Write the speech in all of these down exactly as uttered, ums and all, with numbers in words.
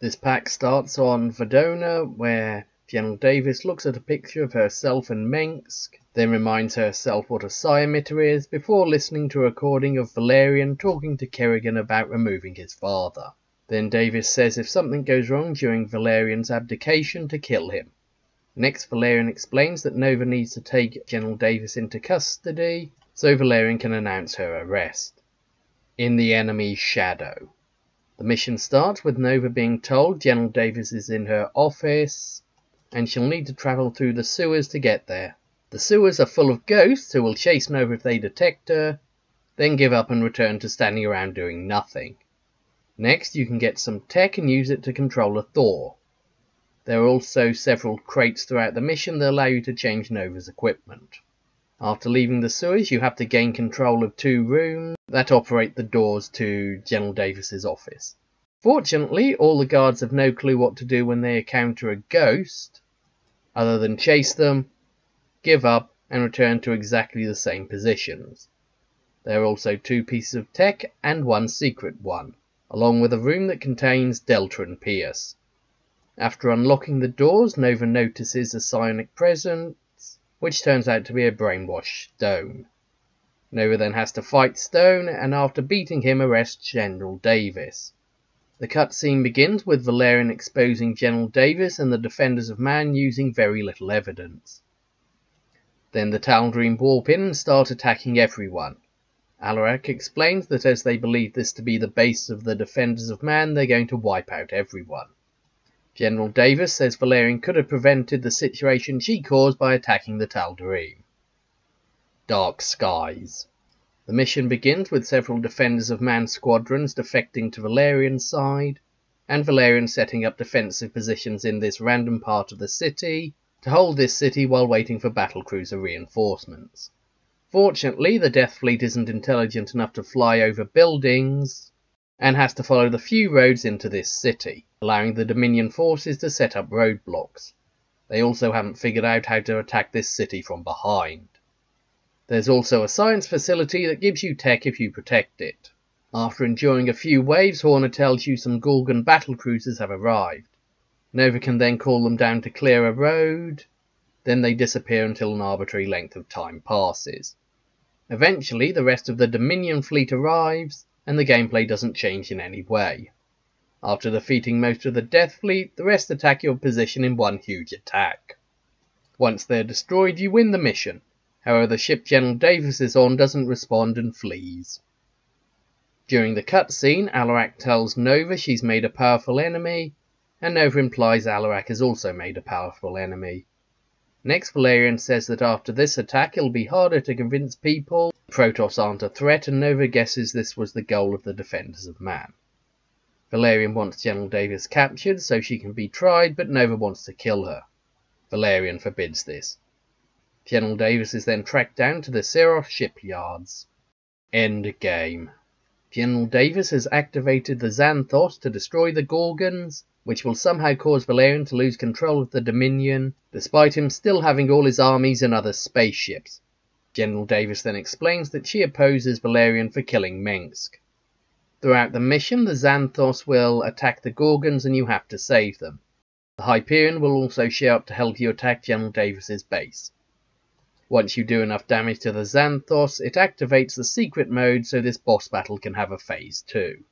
This pack starts on Vardona, where General Davis looks at a picture of herself and Mengsk, then reminds herself what a psi emitter is, before listening to a recording of Valerian talking to Kerrigan about removing his father. Then Davis says if something goes wrong during Valerian's abdication, to kill him. Next, Valerian explains that Nova needs to take General Davis into custody, so Valerian can announce her arrest. In the enemy's shadow. The mission starts with Nova being told General Davis is in her office, and she'll need to travel through the sewers to get there. The sewers are full of ghosts who will chase Nova if they detect her, then give up and return to standing around doing nothing. Next, you can get some tech and use it to control a Thor. There are also several crates throughout the mission that allow you to change Nova's equipment. After leaving the sewers, you have to gain control of two rooms that operate the doors to General Davis's office. Fortunately, all the guards have no clue what to do when they encounter a ghost, other than chase them, give up, and return to exactly the same positions. There are also two pieces of tech and one secret one, along with a room that contains Delta and Pierce. After unlocking the doors, Nova notices a psionic presence, which turns out to be a brainwashed Stone. Nova then has to fight Stone, and after beating him, arrests General Davis. The cutscene begins with Valerian exposing General Davis and the Defenders of Man using very little evidence. Then the Tal'darim warp in and start attacking everyone. Alarak explains that as they believe this to be the base of the Defenders of Man, they're going to wipe out everyone. General Davis says Valerian could have prevented the situation she caused by attacking the Tal'darim. Dark Skies. The mission begins with several Defenders of Man squadrons defecting to Valerian's side, and Valerian setting up defensive positions in this random part of the city to hold this city while waiting for battlecruiser reinforcements. Fortunately, the Death Fleet isn't intelligent enough to fly over buildings, and has to follow the few roads into this city, allowing the Dominion forces to set up roadblocks. They also haven't figured out how to attack this city from behind. There's also a science facility that gives you tech if you protect it. After enduring a few waves, Horner tells you some Gorgon battlecruisers have arrived. Nova can then call them down to clear a road, then they disappear until an arbitrary length of time passes. Eventually, the rest of the Dominion fleet arrives, and the gameplay doesn't change in any way. After defeating most of the Death Fleet, the rest attack your position in one huge attack. Once they're destroyed, you win the mission. However, the ship General Davis is on doesn't respond and flees. During the cutscene, Alarak tells Nova she's made a powerful enemy, and Nova implies Alarak has also made a powerful enemy. Next, Valerian says that after this attack it'll be harder to convince people Protoss aren't a threat, and Nova guesses this was the goal of the Defenders of Man. Valerian wants General Davis captured so she can be tried, but Nova wants to kill her. Valerian forbids this. General Davis is then tracked down to the Seroth shipyards. End game. General Davis has activated the Xanthos to destroy the Gorgons, which will somehow cause Valerian to lose control of the Dominion, despite him still having all his armies and other spaceships. General Davis then explains that she opposes Valerian for killing Mengsk. Throughout the mission, the Xanthos will attack the Gorgons and you have to save them. The Hyperion will also show up to help you attack General Davis's base. Once you do enough damage to the Xanthos, it activates the secret mode so this boss battle can have a phase two.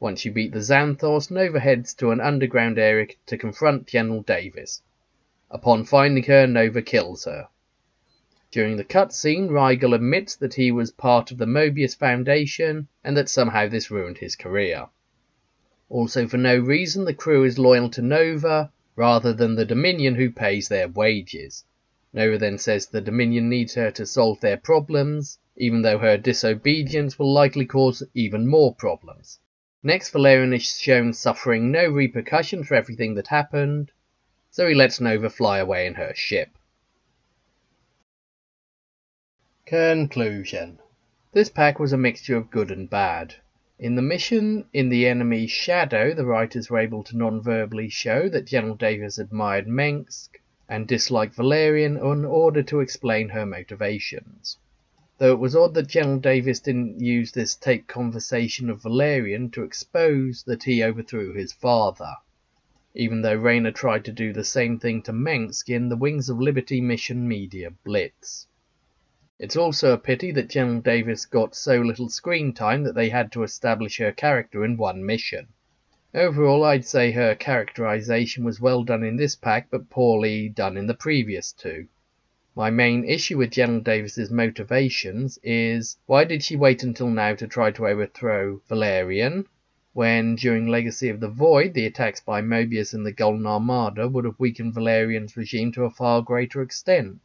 Once you beat the Xanthos, Nova heads to an underground area to confront General Davis. Upon finding her, Nova kills her. During the cutscene, Rygel admits that he was part of the Mobius Foundation, and that somehow this ruined his career. Also, for no reason, the crew is loyal to Nova, rather than the Dominion who pays their wages. Nova then says the Dominion needs her to solve their problems, even though her disobedience will likely cause even more problems. Next, Valerian is shown suffering no repercussion for everything that happened, so he lets Nova fly away in her ship. Conclusion. This pack was a mixture of good and bad. In the mission, In the Enemy's Shadow, the writers were able to non-verbally show that General Davis admired Mengsk and disliked Valerian in order to explain her motivations. Though it was odd that General Davis didn't use this tape conversation of Valerian to expose that he overthrew his father. even though Rayner tried to do the same thing to Mengsk in the Wings of Liberty Mission Media Blitz. It's also a pity that General Davis got so little screen time that they had to establish her character in one mission. Overall, I'd say her characterization was well done in this pack, but poorly done in the previous two. My main issue with General Davis's motivations is, why did she wait until now to try to overthrow Valerian, when during Legacy of the Void the attacks by Mobius and the Golden Armada would have weakened Valerian's regime to a far greater extent?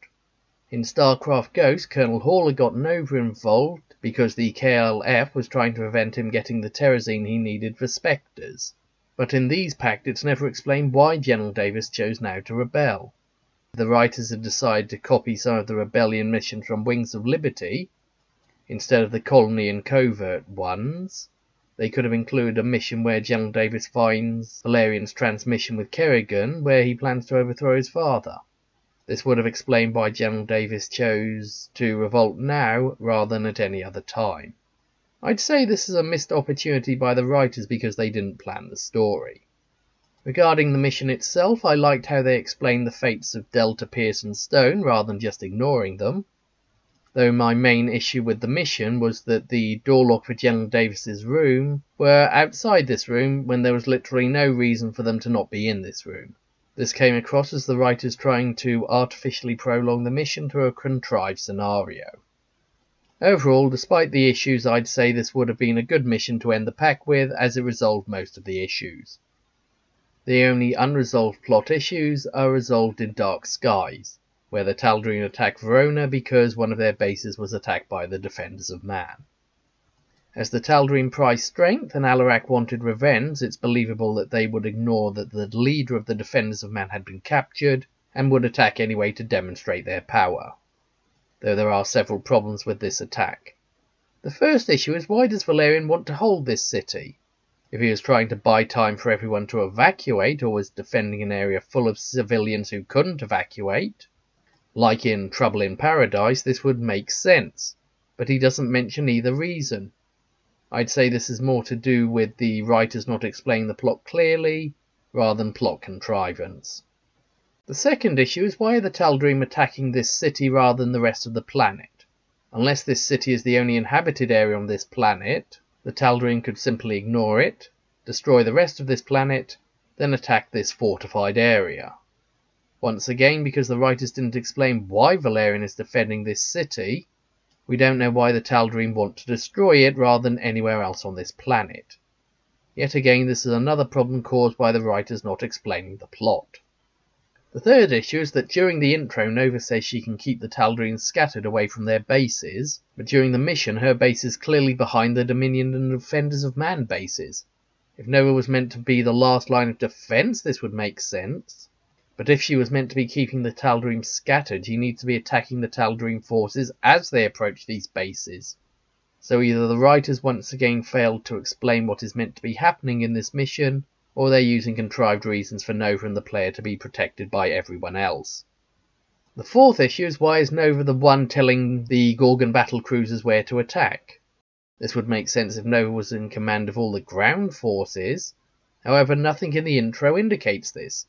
In Starcraft Ghost, Colonel Horner got Nova involved because the K L F was trying to prevent him getting the Terrazine he needed for Spectres, but in these pacts it's never explained why General Davis chose now to rebel. The writers have decided to copy some of the rebellion missions from Wings of Liberty, instead of the colony and covert ones. They could have included a mission where General Davis finds Valerian's transmission with Kerrigan, where he plans to overthrow his father. This would have explained why General Davis chose to revolt now, rather than at any other time. I'd say this is a missed opportunity by the writers because they didn't plan the story. Regarding the mission itself, I liked how they explained the fates of Delta, Pierce and Stone, rather than just ignoring them, though my main issue with the mission was that the door lock for General Davis's room were outside this room when there was literally no reason for them to not be in this room. This came across as the writers trying to artificially prolong the mission through a contrived scenario. Overall, despite the issues, I'd say this would have been a good mission to end the pack with, as it resolved most of the issues. The only unresolved plot issues are resolved in Dark Skies, where the Tal'darim attacked Verona because one of their bases was attacked by the Defenders of Man. As the Tal'darim prized strength and Alarak wanted revenge, it's believable that they would ignore that the leader of the Defenders of Man had been captured, and would attack anyway to demonstrate their power, though there are several problems with this attack. The first issue is, why does Valerian want to hold this city? If he was trying to buy time for everyone to evacuate, or was defending an area full of civilians who couldn't evacuate, like in Trouble in Paradise, this would make sense, but he doesn't mention either reason. I'd say this is more to do with the writers not explaining the plot clearly, rather than plot contrivance. The second issue is, why are the Tal'darim attacking this city rather than the rest of the planet? Unless this city is the only inhabited area on this planet, the Tal'darim could simply ignore it, destroy the rest of this planet, then attack this fortified area. Once again, because the writers didn't explain why Valerian is defending this city, we don't know why the Tal'darim want to destroy it rather than anywhere else on this planet. Yet again, this is another problem caused by the writers not explaining the plot. The third issue is that during the intro, Nova says she can keep the Tal'darim scattered away from their bases, but during the mission her base is clearly behind the Dominion and Defenders of Man bases. If Nova was meant to be the last line of defence, this would make sense, but if she was meant to be keeping the Tal'darim scattered, she needs to be attacking the Tal'darim forces as they approach these bases. So either the writers once again failed to explain what is meant to be happening in this mission, or they're using contrived reasons for Nova and the player to be protected by everyone else. The fourth issue is, why is Nova the one telling the Gorgon battlecruisers where to attack? This would make sense if Nova was in command of all the ground forces, however nothing in the intro indicates this.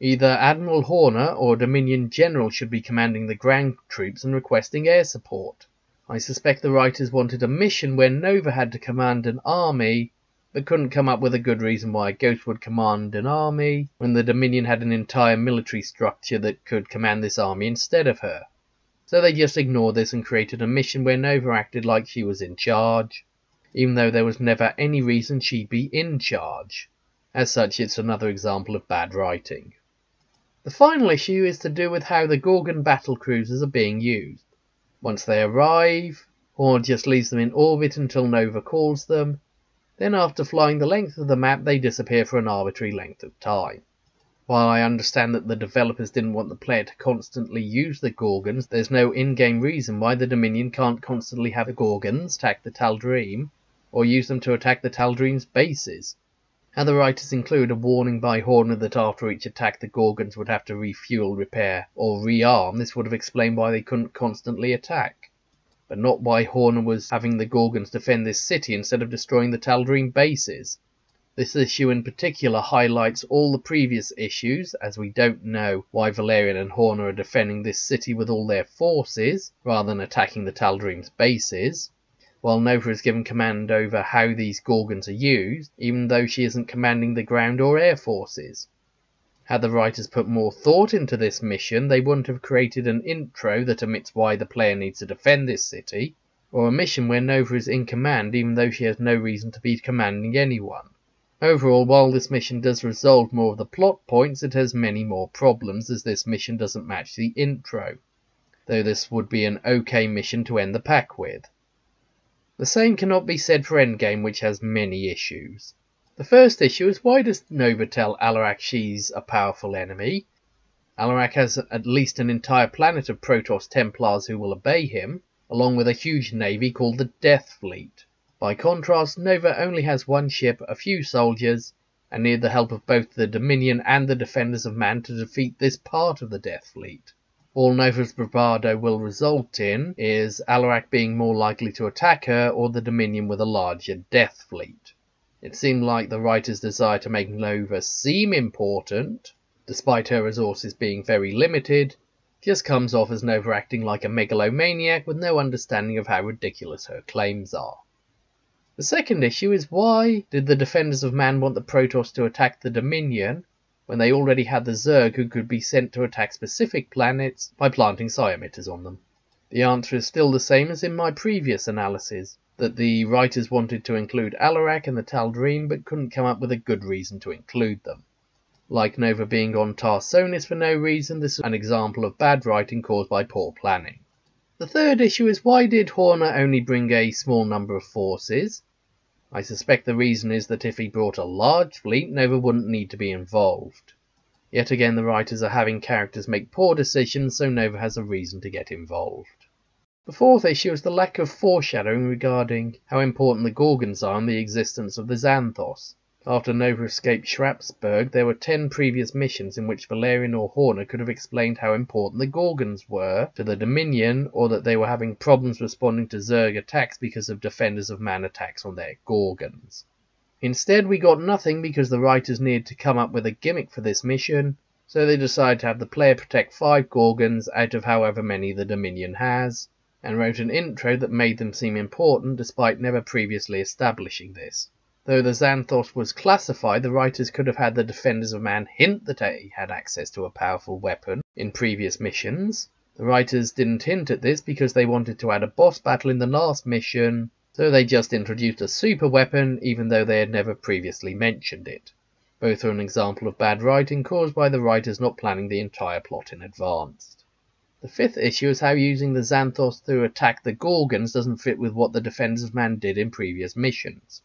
Either Admiral Horner or Dominion General should be commanding the ground troops and requesting air support. I suspect the writers wanted a mission where Nova had to command an army, but couldn't come up with a good reason why a ghost would command an army, when the Dominion had an entire military structure that could command this army instead of her. So they just ignored this and created a mission where Nova acted like she was in charge, even though there was never any reason she'd be in charge. As such, it's another example of bad writing. The final issue is to do with how the Gorgon battlecruisers are being used. Once they arrive, Horn just leaves them in orbit until Nova calls them. Then after flying the length of the map, they disappear for an arbitrary length of time. While I understand that the developers didn't want the player to constantly use the Gorgons, there's no in-game reason why the Dominion can't constantly have the Gorgons attack the Tal'darim, or use them to attack the Tal'darim's bases. How the writers include a warning by Horner that after each attack the Gorgons would have to refuel, repair, or rearm, this would have explained why they couldn't constantly attack, but not why Horner was having the Gorgons defend this city instead of destroying the Tal'darim bases. This issue in particular highlights all the previous issues, as we don't know why Valerian and Horner are defending this city with all their forces, rather than attacking the Tal'darim's bases, while Nova is given command over how these Gorgons are used, even though she isn't commanding the ground or air forces. Had the writers put more thought into this mission, they wouldn't have created an intro that omits why the player needs to defend this city, or a mission where Nova is in command even though she has no reason to be commanding anyone. Overall, while this mission does resolve more of the plot points, it has many more problems as this mission doesn't match the intro, though this would be an okay mission to end the pack with. The same cannot be said for Endgame, which has many issues. The first issue is, why does Nova tell Alarak she's a powerful enemy? Alarak has at least an entire planet of Protoss Templars who will obey him, along with a huge navy called the Death Fleet. By contrast, Nova only has one ship, a few soldiers, and needed the help of both the Dominion and the Defenders of Man to defeat this part of the Death Fleet. All Nova's bravado will result in is Alarak being more likely to attack her or the Dominion with a larger Death Fleet. It seemed like the writer's desire to make Nova seem important, despite her resources being very limited, just comes off as Nova acting like a megalomaniac with no understanding of how ridiculous her claims are. The second issue is, why did the Defenders of Man want the Protoss to attack the Dominion when they already had the Zerg who could be sent to attack specific planets by planting psi emitters on them? The answer is still the same as in my previous analysis, that the writers wanted to include Alarak and the Tal'darim but couldn't come up with a good reason to include them. Like Nova being on Tarsonis for no reason, this is an example of bad writing caused by poor planning. The third issue is, why did Horner only bring a small number of forces? I suspect the reason is that if he brought a large fleet, Nova wouldn't need to be involved. Yet again, the writers are having characters make poor decisions, so Nova has a reason to get involved. The fourth issue is the lack of foreshadowing regarding how important the Gorgons are and the existence of the Xanthos. After Nova escaped Shrapsburg, there were ten previous missions in which Valerian or Horner could have explained how important the Gorgons were to the Dominion, or that they were having problems responding to Zerg attacks because of Defenders of Man attacks on their Gorgons. Instead, we got nothing because the writers needed to come up with a gimmick for this mission, so they decided to have the player protect five Gorgons out of however many the Dominion has, and wrote an intro that made them seem important despite never previously establishing this. Though the Xanthos was classified, the writers could have had the Defenders of Man hint that they had access to a powerful weapon in previous missions. The writers didn't hint at this because they wanted to add a boss battle in the last mission, so they just introduced a super weapon even though they had never previously mentioned it. Both are an example of bad writing caused by the writers not planning the entire plot in advance. The fifth issue is how using the Xanthos to attack the Gorgons doesn't fit with what the Defenders of Man did in previous missions.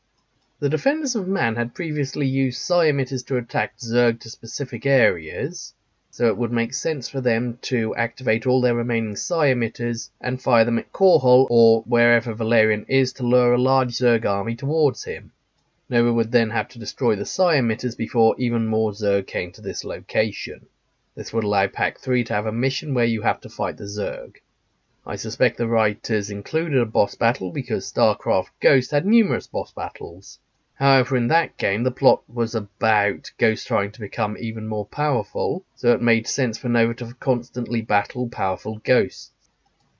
The Defenders of Man had previously used psi emitters to attack Zerg to specific areas, so it would make sense for them to activate all their remaining psi emitters and fire them at Korhal or wherever Valerian is to lure a large Zerg army towards him. Nova would then have to destroy the psi emitters before even more Zerg came to this location. This would allow Pack three to have a mission where you have to fight the Zerg. I suspect the writers included a boss battle because Starcraft Ghost had numerous boss battles. However, in that game, the plot was about Ghost trying to become even more powerful, so it made sense for Nova to constantly battle powerful Ghosts.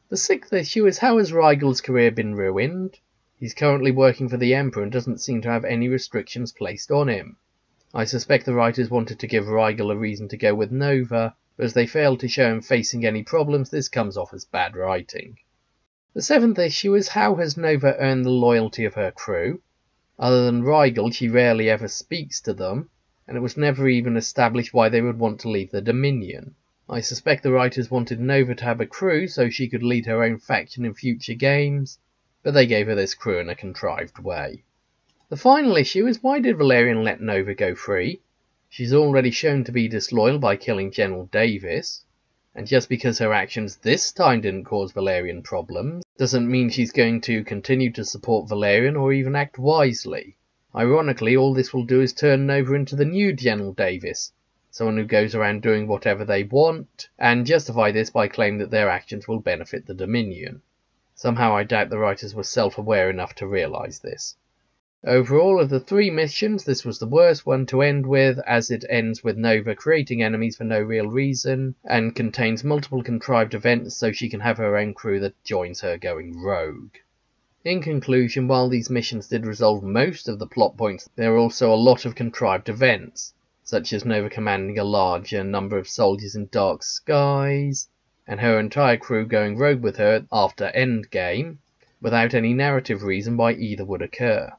The sixth issue is, how has Rygel's career been ruined? He's currently working for the Emperor and doesn't seem to have any restrictions placed on him. I suspect the writers wanted to give Rygel a reason to go with Nova, but as they failed to show him facing any problems, this comes off as bad writing. The seventh issue is, how has Nova earned the loyalty of her crew? Other than Rygel, she rarely ever speaks to them, and it was never even established why they would want to leave the Dominion. I suspect the writers wanted Nova to have a crew so she could lead her own faction in future games, but they gave her this crew in a contrived way. The final issue is, why did Valerian let Nova go free? She's already shown to be disloyal by killing General Davis, and just because her actions this time didn't cause Valerian problems, doesn't mean she's going to continue to support Valerian or even act wisely. Ironically, all this will do is turn Nova into the new General Davis, someone who goes around doing whatever they want, and justify this by claiming that their actions will benefit the Dominion. Somehow I doubt the writers were self-aware enough to realise this. Overall, of the three missions, this was the worst one to end with, as it ends with Nova creating enemies for no real reason, and contains multiple contrived events so she can have her own crew that joins her going rogue. In conclusion, while these missions did resolve most of the plot points, there are also a lot of contrived events, such as Nova commanding a larger number of soldiers in Dark Skies, and her entire crew going rogue with her after Endgame, without any narrative reason why either would occur.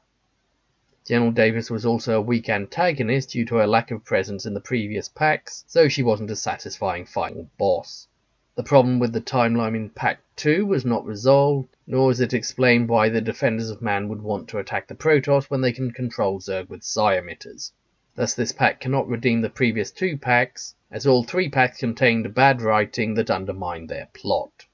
General Davis was also a weak antagonist due to her lack of presence in the previous packs, so she wasn't a satisfying final boss. The problem with the timeline in Pack two was not resolved, nor is it explained why the Defenders of Man would want to attack the Protoss when they can control Zerg with psi emitters. Thus this pack cannot redeem the previous two packs, as all three packs contained bad writing that undermined their plot.